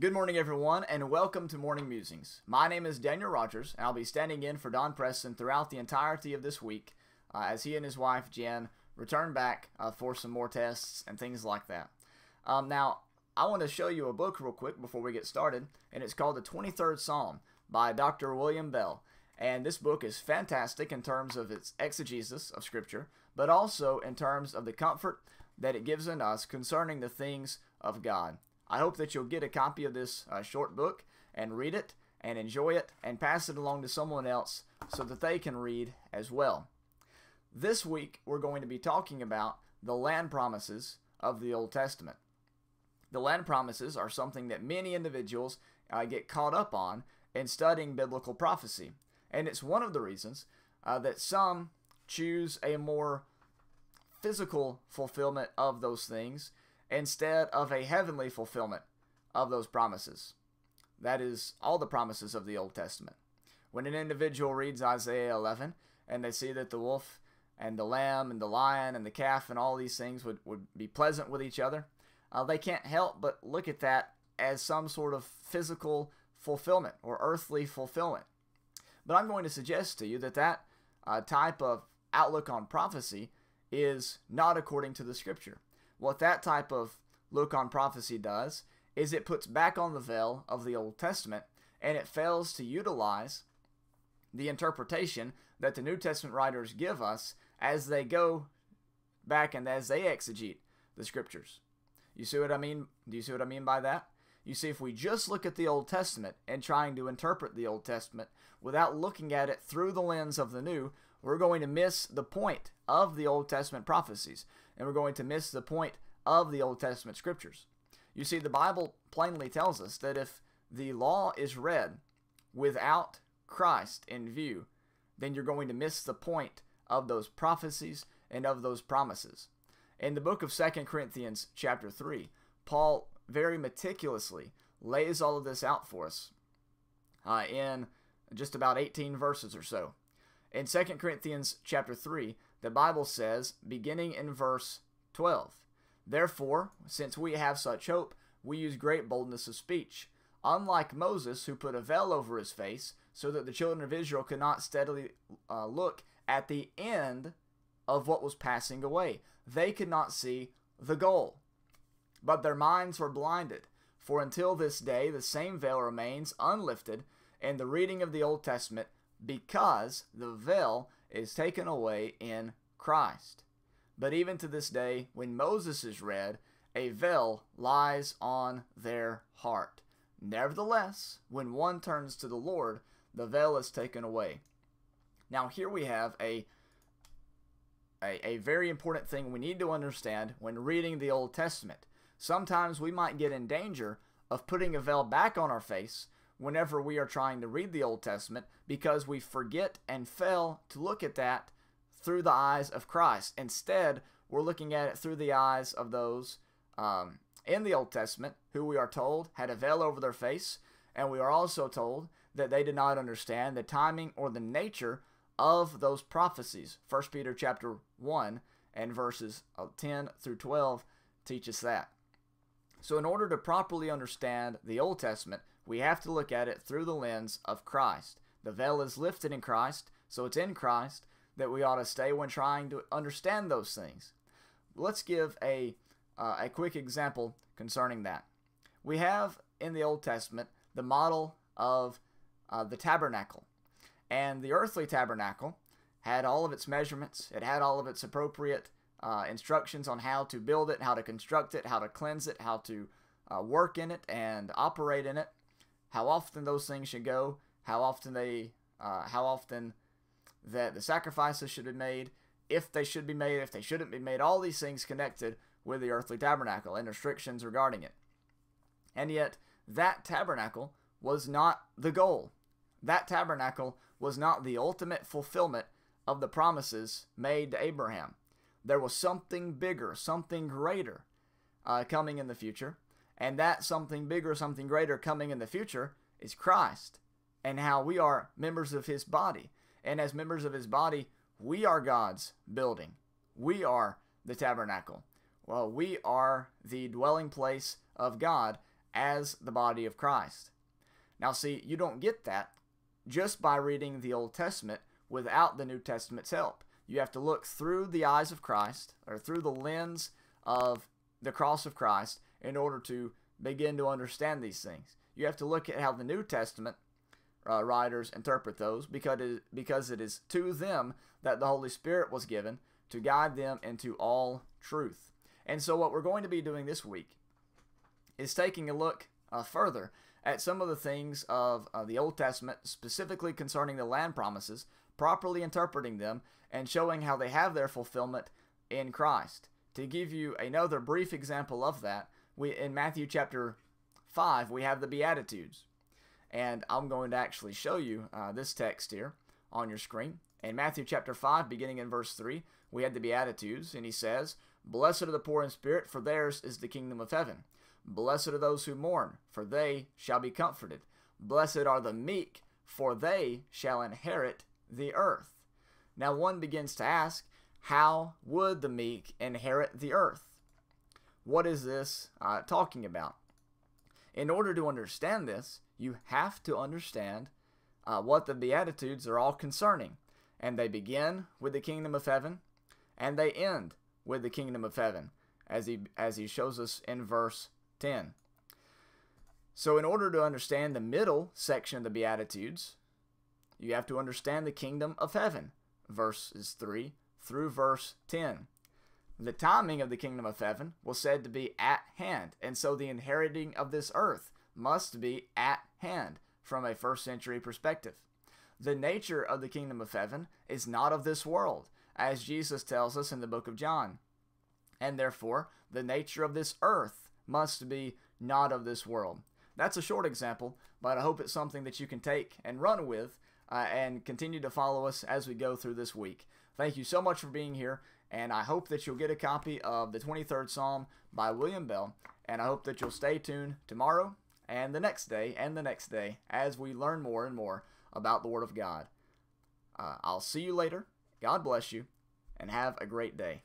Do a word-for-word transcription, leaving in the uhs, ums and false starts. Good morning, everyone, and welcome to Morning Musings. My name is Daniel Rogers, and I'll be standing in for Don Preston throughout the entirety of this week uh, as he and his wife, Jen, return back uh, for some more tests and things like that. Um, now, I want to show you a book real quick before we get started, and it's called The twenty-third Psalm by Doctor William Bell. And this book is fantastic in terms of its exegesis of Scripture, but also in terms of the comfort that it gives in us concerning the things of God. I hope that you'll get a copy of this uh, short book and read it and enjoy it and pass it along to someone else so that they can read as well. This week, we're going to be talking about the land promises of the Old Testament. The land promises are something that many individuals uh, get caught up on in studying biblical prophecy. And it's one of the reasons uh, that some choose a more physical fulfillment of those things instead of a heavenly fulfillment of those promises. That is all the promises of the Old Testament. When an individual reads Isaiah eleven and they see that the wolf and the lamb and the lion and the calf and all these things would, would be pleasant with each other, uh, they can't help but look at that as some sort of physical fulfillment or earthly fulfillment. But I'm going to suggest to you that that uh, type of outlook on prophecy is not according to the Scripture. What that type of look on prophecy does is it puts back on the veil of the Old Testament, and it fails to utilize the interpretation that the New Testament writers give us as they go back and as they exegete the Scriptures. You see what I mean? Do you see what I mean by that? You see, if we just look at the Old Testament and trying to interpret the Old Testament without looking at it through the lens of the New, we're going to miss the point of the Old Testament prophecies, and we're going to miss the point of the Old Testament Scriptures. You see, the Bible plainly tells us that if the law is read without Christ in view, then you're going to miss the point of those prophecies and of those promises. In the book of Second Corinthians chapter three, Paul very meticulously lays all of this out for us uh, in just about eighteen verses or so. In Second Corinthians chapter three, the Bible says, beginning in verse twelve, "Therefore, since we have such hope, we use great boldness of speech. Unlike Moses, who put a veil over his face, so that the children of Israel could not steadily uh, look at the end of what was passing away. They could not see the goal. But their minds were blinded, for until this day the same veil remains unlifted in the reading of the Old Testament, because the veil is taken away in Christ. But even to this day, when Moses is read, a veil lies on their heart. Nevertheless, when one turns to the Lord, the veil is taken away." Now here we have a a, a very important thing we need to understand when reading the Old Testament. Sometimes we might get in danger of putting a veil back on our face whenever we are trying to read the Old Testament, because we forget and fail to look at that through the eyes of Christ. Instead, we're looking at it through the eyes of those um, in the Old Testament who we are told had a veil over their face, and we are also told that they did not understand the timing or the nature of those prophecies. First Peter chapter one and verses ten through twelve teach us that. So in order to properly understand the Old Testament, we have to look at it through the lens of Christ. The veil is lifted in Christ, so it's in Christ that we ought to stay when trying to understand those things. Let's give a, uh, a quick example concerning that. We have in the Old Testament the model of uh, the tabernacle. And the earthly tabernacle had all of its measurements. It had all of its appropriate Uh, instructions on how to build it, how to construct it, how to cleanse it, how to uh, work in it and operate in it, how often those things should go, how often they, uh, how often that the sacrifices should be made, if they should be made, if they shouldn't be made. All these things connected with the earthly tabernacle and restrictions regarding it. And yet, that tabernacle was not the goal. That tabernacle was not the ultimate fulfillment of the promises made to Abraham. There was something bigger, something greater uh, coming in the future. And that something bigger, something greater coming in the future is Christ, and how we are members of His body. And as members of His body, we are God's building. We are the tabernacle. Well, we are the dwelling place of God as the body of Christ. Now see, you don't get that just by reading the Old Testament without the New Testament's help. You have to look through the eyes of Christ, or through the lens of the cross of Christ, in order to begin to understand these things. You have to look at how the New Testament uh, writers interpret those, because it, because it is to them that the Holy Spirit was given to guide them into all truth. And so what we're going to be doing this week is taking a look uh, further at some of the things of uh, the Old Testament, specifically concerning the land promises, properly interpreting them, and showing how they have their fulfillment in Christ. To give you another brief example of that, we in Matthew chapter five, we have the Beatitudes. And I'm going to actually show you uh, this text here on your screen. In Matthew chapter five, beginning in verse three, we had the Beatitudes, and he says, "Blessed are the poor in spirit, for theirs is the kingdom of heaven. Blessed are those who mourn, for they shall be comforted. Blessed are the meek, for they shall inherit the earth." Now one begins to ask, how would the meek inherit the earth? What is this uh, talking about? In order to understand this, you have to understand uh, what the Beatitudes are all concerning. And they begin with the kingdom of heaven, and they end with the kingdom of heaven, as he, as he shows us in verse ten. So in order to understand the middle section of the Beatitudes, you have to understand the kingdom of heaven, verses three through verse ten. The timing of the kingdom of heaven was said to be at hand, and so the inheriting of this earth must be at hand from a first century perspective. The nature of the kingdom of heaven is not of this world, as Jesus tells us in the book of John. And therefore, the nature of this earth must be not of this world. That's a short example, but I hope it's something that you can take and run with uh, and continue to follow us as we go through this week. Thank you so much for being here, and I hope that you'll get a copy of the twenty-third Psalm by William Bell, and I hope that you'll stay tuned tomorrow and the next day and the next day as we learn more and more about the Word of God. Uh, I'll see you later. God bless you, and have a great day.